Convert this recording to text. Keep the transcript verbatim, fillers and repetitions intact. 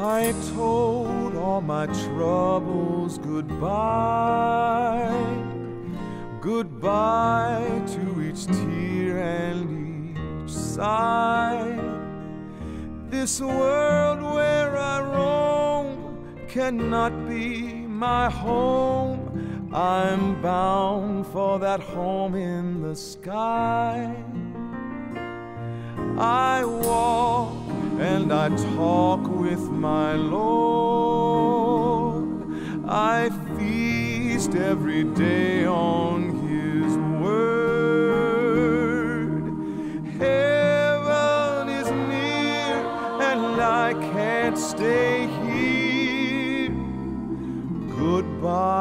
I told all my troubles goodbye, goodbye to each tear and each sigh. This world where I roam cannot be my home. I'm bound for that home in the sky. I walk and I talk with my Lord. I feast every day on His word. Heaven is near and I can't stay here. Goodbye.